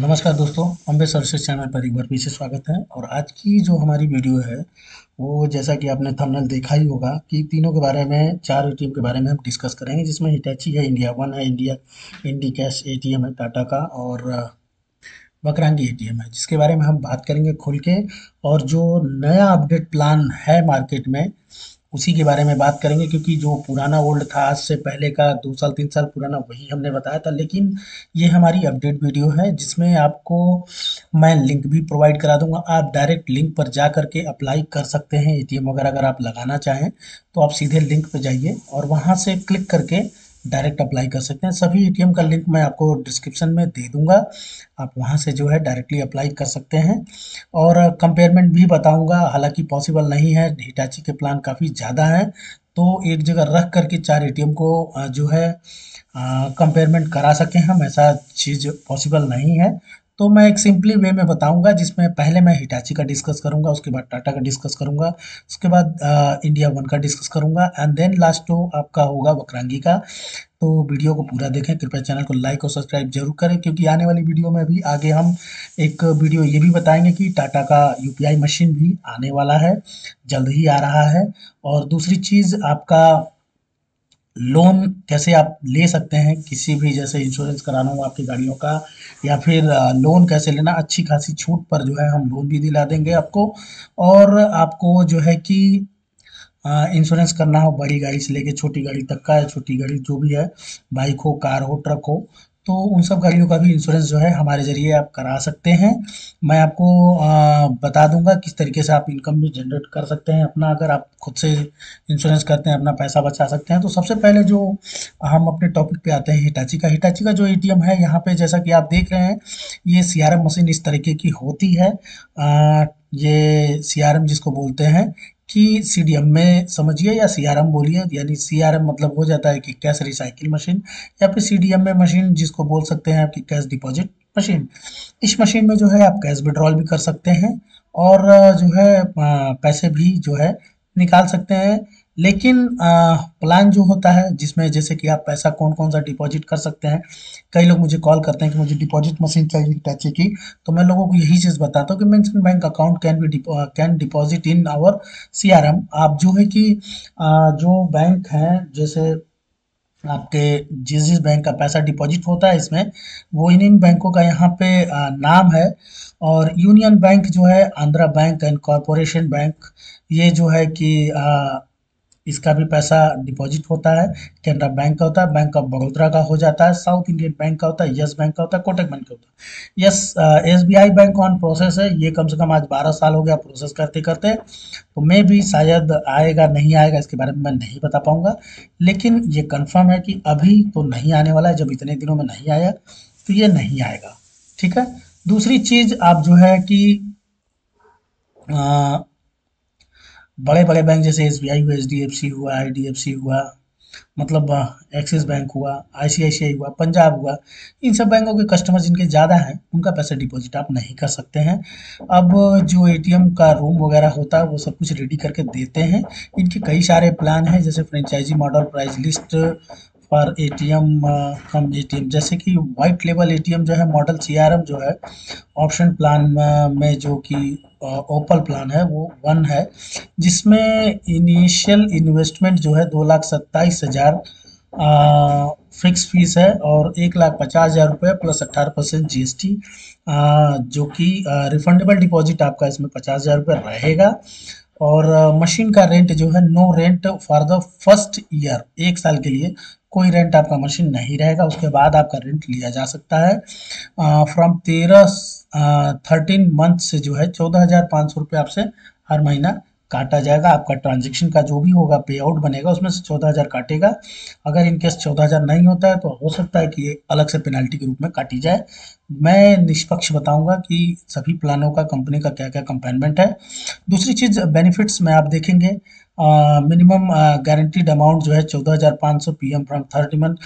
नमस्कार दोस्तों, Ambe services channel पर एक बार फिर से स्वागत है। और आज की जो हमारी वीडियो है वो जैसा कि आपने थंबनेल देखा ही होगा कि तीनों के बारे में, चार एटीएम के बारे में हम डिस्कस करेंगे, जिसमें हिटाची है, इंडिया वन है, इंडिया इंडिकैश एटीएम है टाटा का, और वक्रांगी एटीएम है, जिसके बारे में हम बात करेंगे खुल के। और जो नया अपडेट प्लान है मार्केट में उसी के बारे में बात करेंगे, क्योंकि जो पुराना ओल्ड था, आज से पहले का 2 साल 3 साल पुराना, वही हमने बताया था। लेकिन ये हमारी अपडेट वीडियो है जिसमें आपको मैं लिंक भी प्रोवाइड करा दूंगा। आप डायरेक्ट लिंक पर जा करके अप्लाई कर सकते हैं एटीएम वगैरह। अगर आप लगाना चाहें तो आप सीधे लिंक पर जाइए और वहाँ से क्लिक करके डायरेक्ट अप्लाई कर सकते हैं। सभी एटीएम का लिंक मैं आपको डिस्क्रिप्शन में दे दूंगा, आप वहां से जो है डायरेक्टली अप्लाई कर सकते हैं। और कंपेयरमेंट भी बताऊंगा, हालांकि पॉसिबल नहीं है, हिटाची के प्लान काफ़ी ज़्यादा हैं, तो एक जगह रख करके चार एटीएम को जो है कंपेयरमेंट करा सकें हम, ऐसा चीज़ पॉसिबल नहीं है। तो मैं एक सिंपली वे में बताऊंगा, जिसमें पहले मैं हिटाची का डिस्कस करूंगा, उसके बाद टाटा का डिस्कस करूंगा, उसके बाद इंडिया वन का डिस्कस करूंगा, एंड देन लास्ट तो आपका होगा वक्रांगी का। तो वीडियो को पूरा देखें, कृपया चैनल को लाइक और सब्सक्राइब जरूर करें, क्योंकि आने वाली वीडियो में भी आगे हम एक वीडियो ये भी बताएंगे कि टाटा का UPI मशीन भी आने वाला है, जल्द ही आ रहा है। और दूसरी चीज़, आपका लोन कैसे आप ले सकते हैं, किसी भी, जैसे इंश्योरेंस कराना हो आपकी गाड़ियों का, या फिर लोन कैसे लेना, अच्छी खासी छूट पर जो है हम लोन भी दिला देंगे आपको। और आपको जो है कि इंश्योरेंस करना हो बड़ी गाड़ी से लेके छोटी गाड़ी तक का, या छोटी गाड़ी जो भी है, बाइक हो, कार हो, ट्रक हो, तो उन सब गाड़ियों का भी इंश्योरेंस जो है हमारे ज़रिए आप करा सकते हैं। मैं आपको बता दूंगा किस तरीके से आप इनकम भी जनरेट कर सकते हैं अपना, अगर आप खुद से इंश्योरेंस करते हैं, अपना पैसा बचा सकते हैं। तो सबसे पहले जो हम अपने टॉपिक पे आते हैं, हिटाची का। हिटाची का जो एटीएम है, यहाँ पे जैसा कि आप देख रहे हैं, ये CRM मशीन इस तरीके की होती है। ये CRM जिसको बोलते हैं कि CDM में समझिए, या CRM बोलिए, यानी CRM मतलब हो जाता है कि कैश रिसाइकिल मशीन, या फिर CDM में मशीन जिसको बोल सकते हैं आपकी कैश डिपॉजिट मशीन। इस मशीन में जो है आप कैश विड्रॉल भी कर सकते हैं और जो है पैसे भी जो है निकाल सकते हैं। लेकिन प्लान जो होता है, जिसमें जैसे कि आप पैसा कौन कौन सा डिपॉजिट कर सकते हैं, कई लोग मुझे कॉल करते हैं कि मुझे डिपॉजिट मशीन चाहिए हिटाची की, तो मैं लोगों को यही चीज़ बताता हूँ कि mention bank account can deposit in our CRM। आप जो है कि जो बैंक हैं, जैसे आपके जिस बैंक का पैसा डिपॉजिट होता है, इसमें वो इन बैंकों का यहाँ पे नाम है। और यूनियन बैंक जो है, Andhra bank and corporation bank, ये जो है कि इसका भी पैसा डिपॉजिट होता है। कैनरा बैंक का होता है, बैंक ऑफ बड़ौदा का हो जाता है, साउथ इंडियन बैंक का होता है, यस बैंक का होता है, कोटक बैंक का होता है। SBI बैंक ऑन प्रोसेस है, ये कम से कम आज 12 साल हो गया प्रोसेस करते करते, तो मैं भी शायद आएगा नहीं आएगा इसके बारे में मैं नहीं बता पाऊँगा, लेकिन ये कन्फर्म है कि अभी तो नहीं आने वाला है। जब इतने दिनों में नहीं आया तो ये नहीं आएगा, ठीक है। दूसरी चीज़, आप जो है कि बड़े बड़े बैंक जैसे SBI हुआ, HDFC हुआ, IDFC हुआ, मतलब एक्सिस बैंक हुआ, ICICI हुआ, पंजाब हुआ, इन सब बैंकों के कस्टमर जिनके ज़्यादा हैं, उनका पैसा डिपॉजिट आप नहीं कर सकते हैं। अब जो एटीएम का रूम वगैरह होता है वो सब कुछ रेडी करके देते हैं। इनके कई सारे प्लान हैं, जैसे फ्रेंचाइजी मॉडल, प्राइस लिस्ट पर एटीएम, कम एटीएम, जैसे कि वाइट लेवल एटीएम जो है, मॉडल CRM जो है, ऑप्शन प्लान में जो कि ओपल प्लान है वो 1 है, जिसमें इनिशियल इन्वेस्टमेंट जो है 2,27,000 फिक्स फीस है और 1,50,000 रुपये प्लस 18% GST, जो कि रिफंडेबल डिपॉजिट आपका इसमें 50,000 रुपये रहेगा। और मशीन का रेंट जो है, no rent for the first year, 1 साल के लिए कोई रेंट आपका मशीन नहीं रहेगा, उसके बाद आपका रेंट लिया जा सकता है। फ्रॉम 13 मंथ से जो है 14,500 रुपये आपसे हर महीना काटा जाएगा। आपका ट्रांजेक्शन का जो भी होगा, पे आउट बनेगा, उसमें से 14,000 काटेगा। अगर इनकेस 14,000 नहीं होता है तो हो सकता है कि ये अलग से पेनल्टी के रूप में काटी जाए। मैं निष्पक्ष बताऊंगा कि सभी प्लानों का, कंपनी का क्या क्या कंपेयरमेंट है। दूसरी चीज़, बेनिफिट्स में आप देखेंगे, मिनिमम गारंटीड अमाउंट जो है 14,500 PM फ्रॉम 30 मंथ।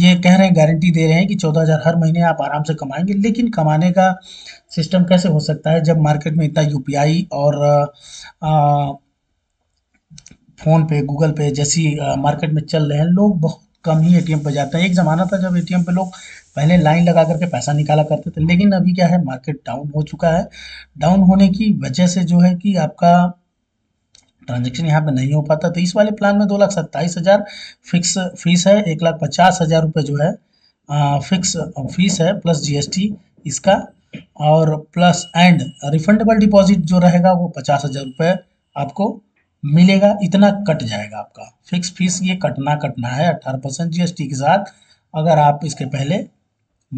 ये कह रहे हैं, गारंटी दे रहे हैं कि 14,000 हर महीने आप आराम से कमाएंगे। लेकिन कमाने का सिस्टम कैसे हो सकता है जब मार्केट में इतना UPI और PhonePe, Google Pay जैसी मार्केट में चल रहे हैं। लोग बहुत कम ही ATM पर जाते हैं। एक ज़माना था जब ATM पे लोग पहले लाइन लगा करके पैसा निकाला करते थे, लेकिन अभी क्या है मार्केट डाउन हो चुका है। डाउन होने की वजह से जो है कि आपका ट्रांजेक्शन यहाँ पे नहीं हो पाता। तो इस वाले प्लान में 2,27,000 फिक्स फीस है, 1,50,000 रुपये जो है फिक्स फीस है प्लस जीएसटी इसका, और प्लस एंड रिफंडेबल डिपॉजिट जो रहेगा वो 50,000 रुपये आपको मिलेगा। इतना कट जाएगा आपका फिक्स फीस, ये कटना है 18% जीएसटी के साथ अगर आप इसके पहले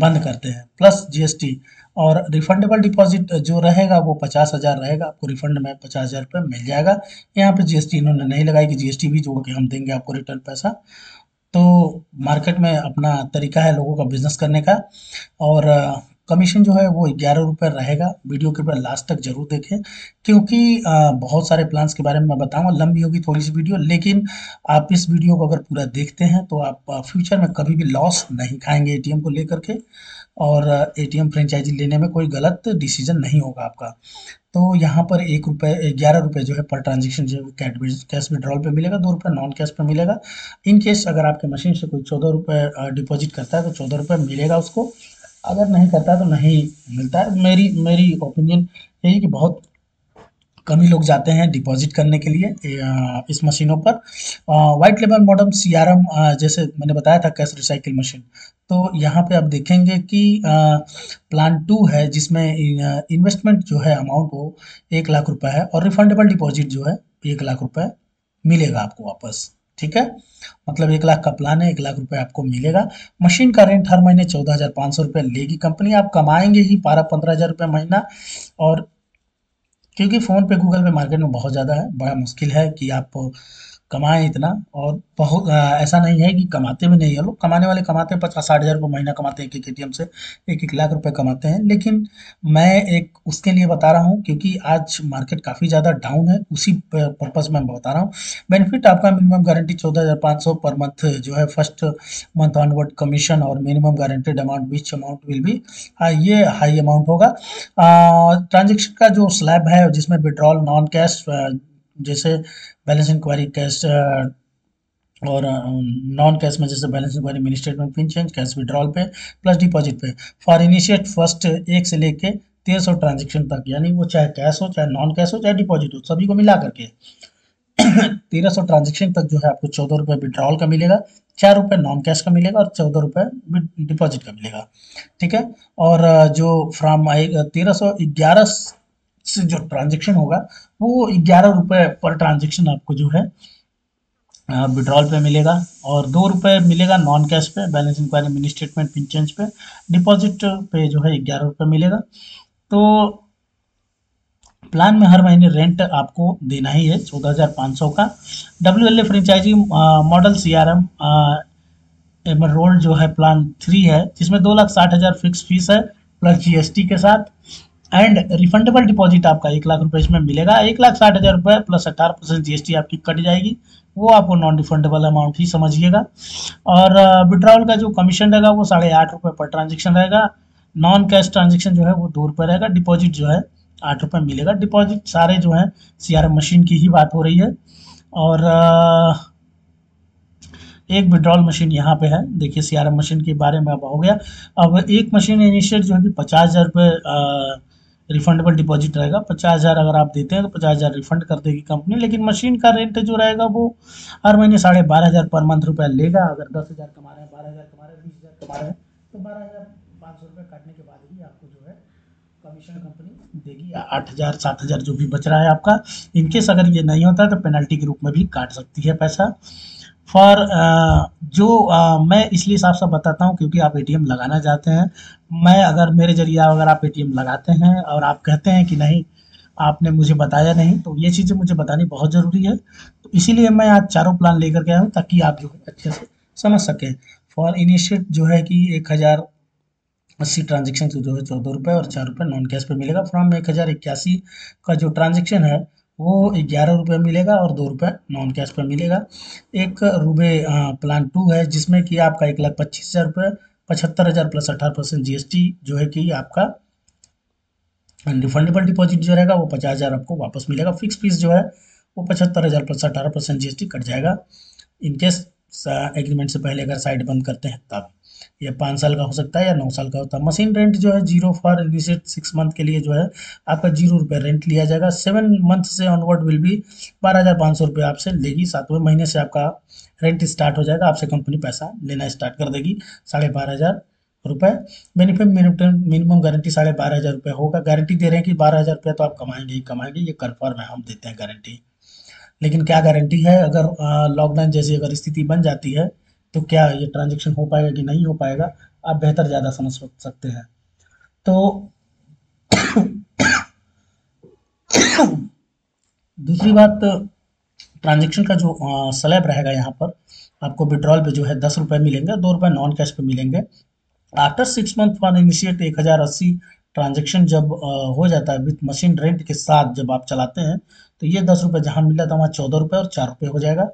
बंद करते हैं, प्लस जीएसटी। और रिफंडेबल डिपॉजिट जो रहेगा वो 50,000 रहेगा, आपको रिफंड में 50,000 रुपये मिल जाएगा। यहाँ पे जीएसटी इन्होंने नहीं लगाई कि जीएसटी भी जोड़ के हम देंगे आपको रिटर्न पैसा। तो मार्केट में अपना तरीका है लोगों का बिजनेस करने का। और कमीशन जो है वो 11 रुपये रहेगा। वीडियो के ऊपर लास्ट तक जरूर देखें क्योंकि बहुत सारे प्लान्स के बारे में मैं बताऊंगा। लंबी होगी थोड़ी सी वीडियो, लेकिन आप इस वीडियो को अगर पूरा देखते हैं तो आप फ्यूचर में कभी भी लॉस नहीं खाएंगे एटीएम को लेकर के, और एटीएम फ्रेंचाइजी लेने में कोई गलत डिसीजन नहीं होगा आपका। तो यहाँ पर 11 रुपये जो है पर ट्रांजेक्शन जो है कैश विड्रॉल पे मिलेगा, 2 रुपये नॉन कैश पे मिलेगा। इन केस अगर आपके मशीन से कोई 14 रुपये डिपॉजिट करता है तो 14 रुपये मिलेगा उसको, अगर नहीं करता तो नहीं मिलता है। मेरी ओपिनियन यही कि बहुत कम ही लोग जाते हैं डिपॉजिट करने के लिए इस मशीनों पर। वाइट लेबल मॉडल सीआरएम जैसे मैंने बताया था कैश रिसाइकिल मशीन, तो यहाँ पे आप देखेंगे कि प्लान 2 है जिसमें इन्वेस्टमेंट जो है अमाउंट वो 1 लाख रुपए है और रिफंडेबल डिपॉजिट जो है 1 लाख रुपए मिलेगा आपको वापस। ठीक है, मतलब 1 लाख का प्लान है, 1 लाख रुपए आपको मिलेगा। मशीन का रेंट हर महीने 14,500 रुपये लेगी कंपनी। आप कमाएंगे ही 12-15 हज़ार रुपये महीना, और क्योंकि फ़ोन पे गूगल पे मार्केट में बहुत ज़्यादा है, बड़ा मुश्किल है कि आप कमाएं इतना। और बहुत ऐसा नहीं है कि कमाते भी नहीं है लोग, कमाने वाले कमाते हैं 50-60 हज़ार रुपये महीना कमाते हैं, एक एटीएम से 1-1 लाख रुपए कमाते हैं। लेकिन मैं एक उसके लिए बता रहा हूं क्योंकि आज मार्केट काफ़ी ज़्यादा डाउन है, उसी पर्पज़ में बता रहा हूं। बेनिफिट आपका मिनिमम गारंटी 14,500 पर मंथ जो है, फर्स्ट मंथ ऑनवर्ड कमीशन और minimum guaranteed amount which amount will भी ये हाई अमाउंट होगा। ट्रांजेक्शन का जो स्लैब है जिसमें विड्रॉल नॉन कैश जैसे बैलेंस इंक्वायरी कैश और नॉन कैश में जैसे balance inquiry mini statement pin change cash withdrawal पे प्लस डिपॉजिट पे फॉर इनिशिएट फर्स्ट 1 से लेके 1300 ट्रांजेक्शन तक, यानी वो चाहे कैश हो चाहे नॉन कैश हो चाहे डिपॉजिट हो, सभी को मिला करके 1300 ट्रांजेक्शन तक जो है आपको 14 रुपये विड्रॉल का मिलेगा, 4 रुपये नॉन कैश का मिलेगा और 14 रुपये डिपॉजिट का मिलेगा। ठीक है, और जो फ्राम 1311 से जो ट्रांजेक्शन होगा वो 11 रुपये पर ट्रांजेक्शन आपको जो है विड्रॉल पे मिलेगा और 2 रुपये मिलेगा नॉन कैश पे, balance inquiry mini statement pin change पे, डिपॉजिट पे जो है 11 रुपये मिलेगा। तो प्लान में हर महीने रेंट आपको देना ही है 14,500 का। WLA franchise model CRM role जो है प्लान 3 है जिसमें 2,60,000 फिक्स फीस है प्लस GST के साथ, एंड रिफंडेबल डिपॉजिट आपका 1 लाख रुपए इसमें मिलेगा। 1,60,000 रुपये प्लस 18% GST आपकी कट जाएगी, वो आपको नॉन रिफंडेबल अमाउंट ही समझिएगा। और विड्रॉल का जो कमीशन रहेगा वो 8.5 रुपये पर ट्रांजेक्शन रहेगा, नॉन कैश ट्रांजेक्शन जो है वो 2 रुपये रहेगा, डिपॉजिट जो है 8 रुपये मिलेगा। डिपॉजिट सारे जो है CRM मशीन की ही बात हो रही है। और एक विड्रॉल मशीन यहाँ पे है, देखिए CRM मशीन के बारे में अब हो गया। अब एक मशीन इनिशियल जो है कि 50,000 रुपये रिफंडेबल डिपॉजिट रहेगा, 50,000 अगर आप देते हैं तो 50,000 रिफंड कर देगी कंपनी। लेकिन मशीन का रेंट जो रहेगा वो हर महीने 12,500 पर मंथ रुपया लेगा। अगर 10,000 कमा रहे हैं, 12,000 कमा रहे हैं, 20,000 कमा रहे हैं तो 12,500 रुपये काटने के बाद ही आपको जो है कमीशन कंपनी देगी 8,000-7,000 जो भी बच रहा है आपका। इनकेस अगर ये नहीं होता तो पेनल्टी के रूप में भी काट सकती है पैसा। फॉर मैं इसलिए साफ साफ बताता हूँ क्योंकि आप एटीएम लगाना चाहते हैं। मैं अगर मेरे जरिए अगर आप एटीएम लगाते हैं और आप कहते हैं कि नहीं आपने मुझे बताया नहीं, तो ये चीज़ें मुझे बतानी बहुत ज़रूरी है। तो इसीलिए मैं आज चारों प्लान लेकर के आया हूँ ताकि आप जो अच्छे से समझ सकें। फॉर इनिशिएट जो है कि 1,080 ट्रांजेक्शन जो है 14 रुपये और 4 रुपये नॉन कैश पे मिलेगा। फ्रॉम 1,081 का जो ट्रांजेक्शन है वो 11 रुपये मिलेगा और 2 रुपये नॉन कैश पर मिलेगा। एक रूबे प्लान 2 है जिसमें कि आपका 1,25,000 रुपये 75,000 प्लस 18% GST जो है कि आपका रिफंडेबल डिपॉजिट जो रहेगा वो 50,000 आपको वापस मिलेगा। फिक्स फीस जो है वो 75,000 प्लस 18% GST कट जाएगा इनकेस एग्रीमेंट से पहले अगर साइड बंद करते हैं तब। या 5 साल का हो सकता है या 9 साल का होता है। मशीन रेंट जो है जीरो फॉर इनिशियल 6 मंथ के लिए जो है आपका 0 रुपये रेंट लिया जाएगा। 7 मंथ से ऑनवर्ड विल भी 12,500 रुपये आपसे लेगी। 7वें महीने से आपका रेंट स्टार्ट हो जाएगा, आपसे कंपनी पैसा लेना स्टार्ट कर देगी 12,500 रुपये। मिनिमम गारंटी 12,500 रुपये होगा। गारंटी दे रहे हैं कि 12,000 रुपये तो आप कमाएंगे ही कमाएंगे, ये कन्फर्म है, हम देते हैं गारंटी। लेकिन क्या गारंटी है, अगर लॉकडाउन जैसी अगर स्थिति बन जाती है तो क्या ये ट्रांजेक्शन हो पाएगा कि नहीं हो पाएगा, आप बेहतर ज़्यादा समझ सकते हैं। तो दूसरी बात, ट्रांजेक्शन का जो स्लैब रहेगा यहाँ पर आपको विड्रॉल पे जो है 10 रुपये मिलेंगे, 2 रुपये नॉन कैश पे मिलेंगे। After 6 month for initiate 1080 transaction जब हो जाता है विथ मशीन रेंट के साथ जब आप चलाते हैं तो ये 10 रुपये जहाँ मिला था वहाँ 14 रुपये और 4 रुपये हो जाएगा।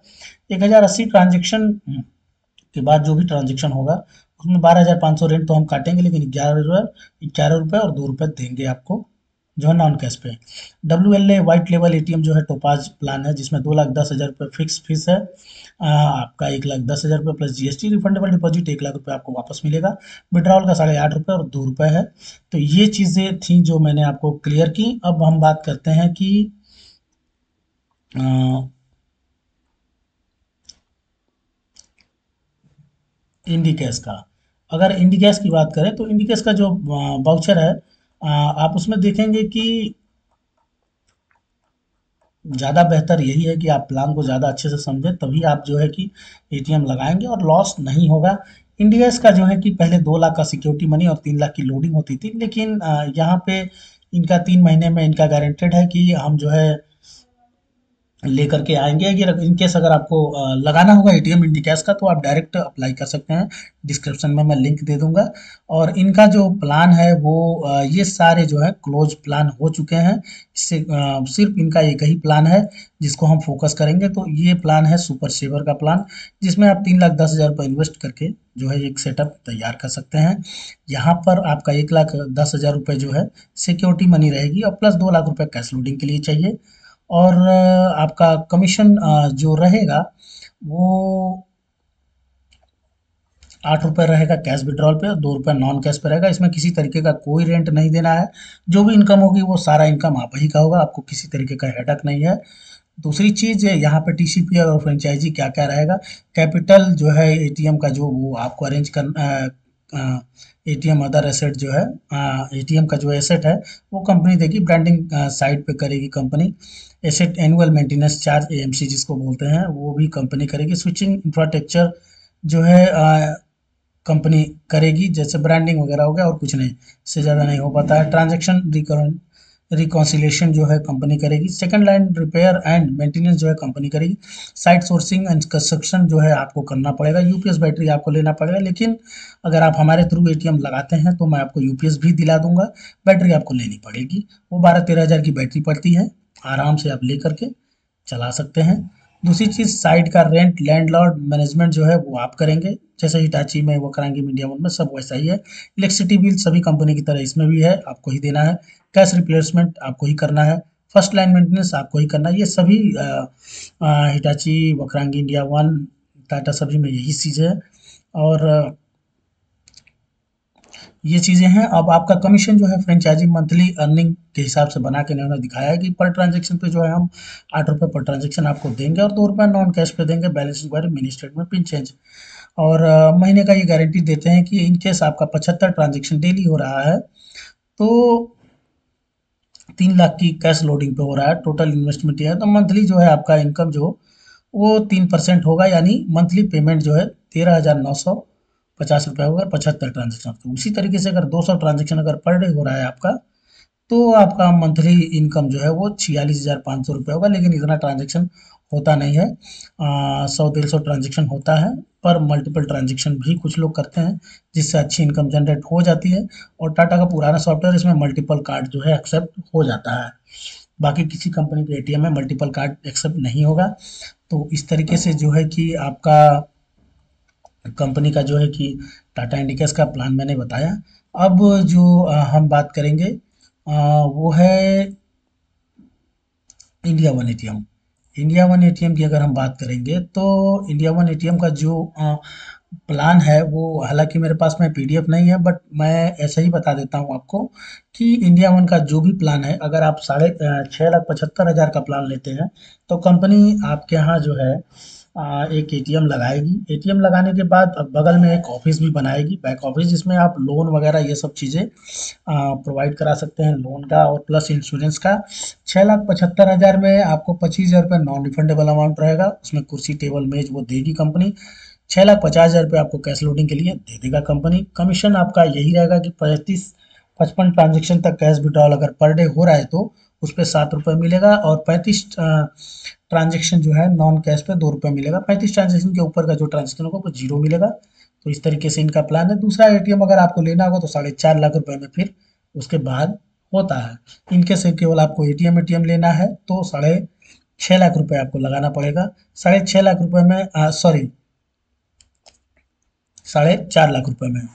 1080 ट्रांजेक्शन के बाद जो भी ट्रांजेक्शन होगा उसमें 12,500 रेंट तो हम काटेंगे, लेकिन 11 रुपये और 2 रुपये देंगे आपको जो है नॉन कैश पे। WLA वाइट लेवल ATM जो है टोपाज प्लान है जिसमें 2,10,000 रुपये फिक्स फीस है आपका, 1,10,000 रुपये प्लस GST। रिफंडेबल डिपॉजिट 1,00,000 रुपये आपको वापस मिलेगा। विड्रॉल का 8.5 रुपये और 2 रुपये है। तो ये चीज़ें थी जो मैंने आपको क्लियर की। अब हम बात करते हैं कि इंडिकैश का। अगर इंडिकैश की बात करें तो इंडिकैश का जो वाउचर है आप उसमें देखेंगे कि ज़्यादा बेहतर यही है कि आप प्लान को ज़्यादा अच्छे से समझें, तभी आप जो है कि ATM लगाएंगे और लॉस नहीं होगा। इंडिकैश का जो है कि पहले 2 लाख का सिक्योरिटी मनी और 3 लाख की लोडिंग होती थी, लेकिन यहाँ पे इनका 3 महीने में इनका गारंटेड है कि हम जो है लेकर के आएंगे। इनकेस अगर आपको लगाना होगा ATM इंडिकैश का तो आप डायरेक्ट अप्लाई कर सकते हैं, डिस्क्रिप्शन में मैं लिंक दे दूंगा। और इनका जो प्लान है वो ये सारे जो है क्लोज प्लान हो चुके हैं, इससे सिर्फ इनका एक ही प्लान है जिसको हम फोकस करेंगे। तो ये प्लान है सुपर सेवर का प्लान, जिसमें आप 3,10,000 रुपये इन्वेस्ट करके जो है एक सेटअप तैयार कर सकते हैं। यहाँ पर आपका 1,10,000 रुपये जो है सिक्योरिटी मनी रहेगी और प्लस 2 लाख रुपये कैश लोडिंग के लिए चाहिए। और आपका कमीशन जो रहेगा वो 8 रुपये रहेगा कैश विड्रॉल पे और 2 रुपये नॉन कैश पे रहेगा। इसमें किसी तरीके का कोई रेंट नहीं देना है, जो भी इनकम होगी वो सारा इनकम आप ही का होगा, आपको किसी तरीके का हेडक नहीं है। दूसरी चीज़ यहाँ पे TCPL और फ्रेंचाइजी क्या क्या रहेगा, कैपिटल जो है ATM का जो वो आपको अरेंज करना, ATM अदर एसेट जो है ATM का जो एसेट है वो कंपनी देगी, ब्रांडिंग साइट पे करेगी company. Asset annual maintenance charge AMC जिसको बोलते हैं वो भी कंपनी करेगी। स्विचिंग इंफ्रास्ट्रक्चर जो है कंपनी करेगी, जैसे ब्रांडिंग वगैरह हो गया, और कुछ नहीं, इससे ज़्यादा नहीं हो पाता है। ट्रांजेक्शन रिकॉन्सिलेशन जो है कंपनी करेगी। Second line repair and maintenance जो है कंपनी करेगी। साइट सोर्सिंग एंड कंस्ट्रक्शन जो है आपको करना पड़ेगा। UPS बैटरी आपको लेना पड़ेगा, लेकिन अगर आप हमारे थ्रू ATM लगाते हैं तो मैं आपको UPS भी दिला दूंगा। बैटरी आपको लेनी पड़ेगी, वो 12-13 हज़ार की बैटरी पड़ती है, आराम से आप ले करके चला सकते हैं। दूसरी चीज़ साइट का रेंट लैंडलॉर्ड मैनेजमेंट जो है वो आप करेंगे, जैसे हिटाची में, वक्रांगी, इंडिया वन में सब वैसा ही है। इलेक्ट्रिसिटी बिल सभी कंपनी की तरह इसमें भी है, आपको ही देना है। कैश रिप्लेसमेंट आपको ही करना है। फर्स्ट लाइन मेंटेनेंस आपको ही करना है। ये सभी Hitachi, Vakrangee, India One, Tata सभी में यही चीज़ है और ये चीज़ें हैं। अब आपका कमीशन जो है फ्रेंचाइजी मंथली अर्निंग के हिसाब से बना के इन्होंने दिखाया है कि पर ट्रांजेक्शन पे जो है हम 8 रुपये पर ट्रांजेक्शन आपको देंगे और 2 रुपये नॉन कैश पे देंगे। Balance inquiry, mini statement, pin change और महीने का ये गारंटी देते हैं कि इनकेस आपका 75 ट्रांजेक्शन डेली हो रहा है तो 3 लाख की कैश लोडिंग पे हो रहा है। टोटल इन्वेस्टमेंट यह है तो मंथली जो है आपका इनकम जो वो 3% होगा, यानी मंथली पेमेंट जो है 13,950 रुपये होगा 75 ट्रांजेक्शन पे। उसी तरीके से अगर 200 ट्रांजेक्शन अगर पर डे हो रहा है आपका तो आपका मंथली इनकम जो है वो 46,500 रुपये होगा, लेकिन इतना ट्रांजेक्शन होता नहीं है। 100-150 ट्रांजेक्शन होता है पर मल्टीपल ट्रांजेक्शन भी कुछ लोग करते हैं, जिससे अच्छी इनकम जनरेट हो जाती है। और टाटा का पुराना सॉफ्टवेयर इसमें मल्टीपल कार्ड जो है एक्सेप्ट हो जाता है, बाकी किसी कंपनी के ATM में मल्टीपल कार्ड एक्सेप्ट नहीं होगा। तो इस तरीके से जो है कि आपका कंपनी का जो है कि टाटा इंडिकैश का प्लान मैंने बताया। अब जो हम बात करेंगे वो है इंडिया वन ATM की। अगर हम बात करेंगे तो इंडिया वन ATM का जो प्लान है वो, हालांकि मेरे पास में पीडीएफ नहीं है, बट मैं ऐसे ही बता देता हूं आपको कि इंडिया वन का जो भी प्लान है, अगर आप 6,75,000 का प्लान लेते हैं तो कंपनी आपके यहाँ जो है एक एटीएम लगाएगी। एटीएम लगाने के बाद बगल में एक ऑफिस भी बनाएगी, बैक ऑफिस, जिसमें आप लोन वगैरह ये सब चीज़ें प्रोवाइड करा सकते हैं, लोन का और प्लस इंश्योरेंस का। 6,75,000 में आपको 25,000 रुपये नॉन रिफंडेबल अमाउंट रहेगा, उसमें कुर्सी टेबल मेज वो देगी कंपनी। 6,50,000 रुपये आपको कैश लोडिंग के लिए दे देगा कंपनी। कमीशन आपका यही रहेगा कि 35-55 ट्रांजेक्शन तक कैश विड्रॉल अगर पर डे हो रहा है तो उस पर 7 रुपये मिलेगा, और 35 ट्रांजेक्शन जो है नॉन कैश पे 2 रुपये मिलेगा। 35 ट्रांजेक्शन के ऊपर का जो ट्रांजेक्शन होगा वो 0 मिलेगा। तो इस तरीके से इनका प्लान है। दूसरा एटीएम अगर आपको लेना होगा तो 4.5 लाख रुपये में फिर उसके बाद होता है। इनके से केवल आपको एटीएम लेना है तो 6.5 लाख रुपये आपको लगाना पड़ेगा। 6.5 लाख रुपये में, सॉरी 4.5 लाख रुपये में,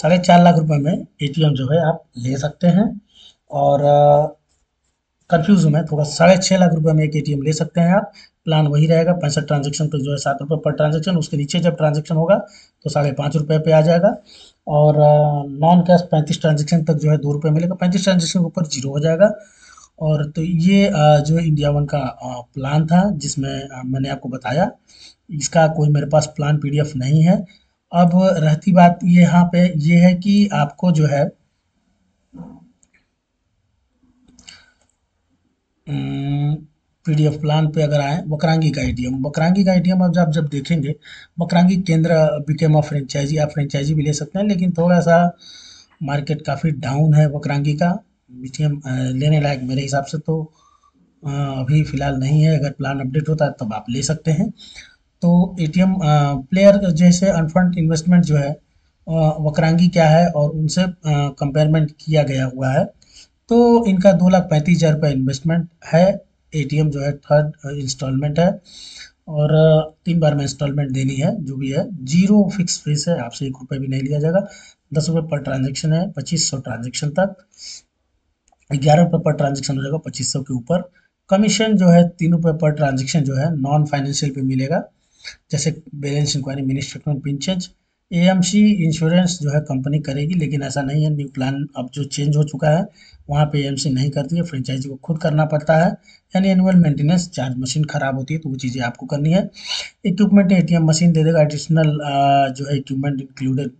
4.5 लाख रुपये में एटीएम जो है आप ले सकते हैं। और कंफ्यूज हूँ मैं थोड़ा, 6.5 लाख रुपये में एक एटीएम ले सकते हैं आप। प्लान वही रहेगा, 65 ट्रांजेक्शन पर जो है 7 रुपये पर ट्रांजेक्शन, उसके नीचे जब ट्रांजेक्शन होगा तो 5.5 रुपये पे आ जाएगा। और नॉन कैश 35 ट्रांजेक्शन तक जो है 2 रुपये मिलेगा, 35 ट्रांजेक्शन के ऊपर 0 हो जाएगा। और तो ये जो इंडिया वन का प्लान था जिसमें मैंने आपको बताया, इसका कोई मेरे पास प्लान पीडीएफ नहीं है। अब रहती बात यहाँ पे ये है कि आपको जो है पीडीएफ प्लान पे अगर आए, वक्रांगी का एटीएम अब आप जब देखेंगे, Vakrangee Kendra became a franchise, आप फ्रेंचाइजी भी ले सकते हैं, लेकिन थोड़ा सा मार्केट काफ़ी डाउन है वक्रांगी का। एटीएम लेने लायक मेरे हिसाब से तो अभी फ़िलहाल नहीं है, अगर प्लान अपडेट होता है तब आप ले सकते हैं। तो एटीएम प्लेयर जैसे अनफंड इन्वेस्टमेंट जो है वक्रांगी क्या है और उनसे कंपेयरमेंट किया गया हुआ है। तो इनका 2,35,000 रुपये इन्वेस्टमेंट है। एटीएम जो है 3rd इंस्टॉलमेंट है और 3 बार में इंस्टॉलमेंट देनी है। जो भी है 0 फिक्स फीस है, आपसे 1 रुपये भी नहीं लिया जाएगा। 10 रुपये पर ट्रांजेक्शन है, 2500 ट्रांजेक्शन तक, 11 रुपये पर ट्रांजेक्शन हो जाएगा 2500 के ऊपर। कमीशन जो है 3 रुपये पर ट्रांजेक्शन जो है नॉन फाइनेंशियल पे मिलेगा, जैसे balance inquiry, mini statement, pin change. AMC insurance जो है कंपनी करेगी, लेकिन ऐसा नहीं है, न्यू प्लान अब जो चेंज हो चुका है वहाँ पे एएमसी नहीं करती है, फ्रेंचाइजी को खुद करना पड़ता है। यानी एनुअल मेंटेनेंस चार्ज, मशीन ख़राब होती है तो वो चीज़ें आपको करनी है। इक्विपमेंट एटीएम मशीन दे देगा, एडिशनल जो है equipment included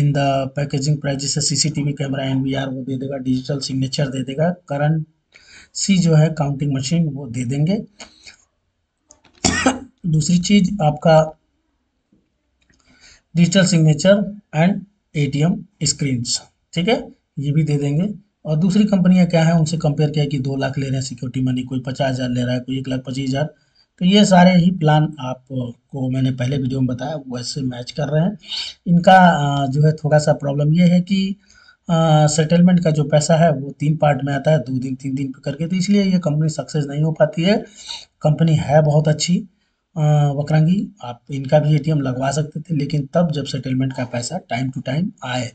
in the packaging price, जैसे सीसीटीवी कैमरा, एनवीआर वो दे देगा, डिजिटल सिग्नेचर दे देगा, करेंसी जो है काउंटिंग मशीन वो दे देंगे। दूसरी चीज आपका digital signature and ATM screens, ठीक है, ये भी दे देंगे। और दूसरी कंपनियां क्या है उनसे कंपेयर किया कि 2 लाख ले रहे हैं सिक्योरिटी मनी, कोई 50,000 ले रहा है, कोई 1,25,000। तो ये सारे ही प्लान आपको मैंने पहले वीडियो में बताया वैसे मैच कर रहे हैं। इनका जो है थोड़ा सा प्रॉब्लम ये है कि सेटलमेंट का जो पैसा है वो 3 पार्ट में आता है, 2 दिन 3 दिन पे करके, तो इसलिए ये कंपनी सक्सेस नहीं हो पाती है। कंपनी है बहुत अच्छी वक्रांगी, आप इनका भी एटीएम लगवा सकते थे, लेकिन तब जब सेटलमेंट का पैसा टाइम टू टाइम आए,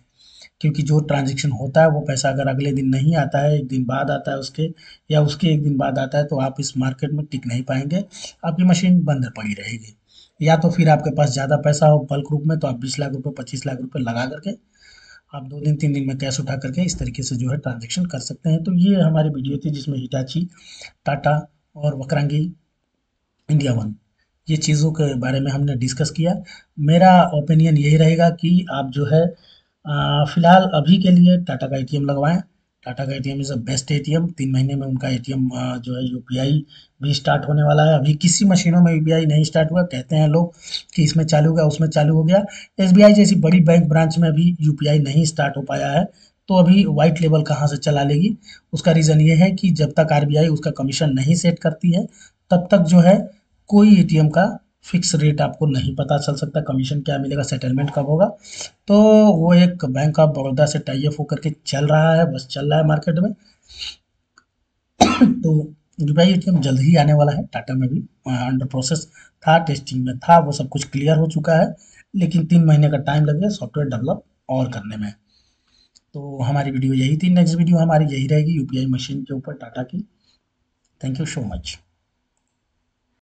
क्योंकि जो ट्रांजेक्शन होता है वो पैसा अगर अगले दिन नहीं आता है, 1 दिन बाद आता है उसके, या उसके 1 दिन बाद आता है, तो आप इस मार्केट में टिक नहीं पाएंगे, आपकी मशीन बंद पड़ी रहेगी। या तो फिर आपके पास ज़्यादा पैसा हो बल्क रूप में, तो आप 20 लाख रुपये 25 लाख रुपये लगा करके आप 2 दिन 3 दिन में कैश उठा करके इस तरीके से जो है ट्रांजेक्शन कर सकते हैं। तो ये हमारी वीडियो थी जिसमें हिटाची, टाटा और वक्रांगी, इंडिया वन, ये चीज़ों के बारे में हमने डिस्कस किया। मेरा ओपिनियन यही रहेगा कि आप जो है फ़िलहाल अभी के लिए टाटा का एटीएम लगवाएं। टाटा का ATM is a best ATM. 3 महीने में उनका एटीएम जो है यूपीआई भी स्टार्ट होने वाला है। अभी किसी मशीनों में यूपीआई नहीं स्टार्ट हुआ, कहते हैं लोग कि इसमें चालू होगा, उसमें चालू हो गया। एसबीआई जैसी बड़ी बैंक ब्रांच में भी यूपीआई नहीं स्टार्ट हो पाया है, तो अभी वाइट लेवल कहाँ से चला लेगी। उसका रीज़न ये है कि जब तक आरबीआई उसका कमीशन नहीं सेट करती है तब तक जो है कोई एटीएम का फिक्स रेट आपको नहीं पता चल सकता, कमीशन क्या मिलेगा, सेटलमेंट कब होगा। तो वो एक बैंक ऑफ बड़ौदा से टाई अप होकर के चल रहा है, बस चल रहा है मार्केट में। तो यूपीआई एटीएम जल्द ही आने वाला है। टाटा में भी अंडर प्रोसेस था, टेस्टिंग में था, वो सब कुछ क्लियर हो चुका है, लेकिन 3 महीने का टाइम लग गया सॉफ्टवेयर डेवलप और करने में। तो हमारी वीडियो यही थी, नेक्स्ट वीडियो हमारी यही रहेगी यूपीआई मशीन के ऊपर, टाटा की। Thank you so much.